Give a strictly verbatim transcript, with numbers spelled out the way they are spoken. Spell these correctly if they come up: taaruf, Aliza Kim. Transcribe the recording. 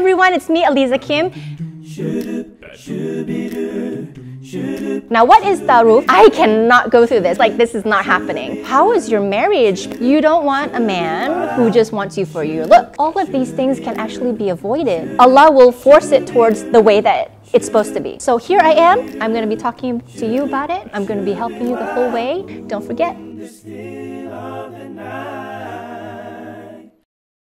everyone, it's me, Aliza Kim. Now, what is taaruf? I cannot go through this. Like, this is not happening. How is your marriage? You don't want a man who just wants you for your look. All of these things can actually be avoided. Allah will force it towards the way that it's supposed to be. So here I am. I'm going to be talking to you about it. I'm going to be helping you the whole way. Don't forget.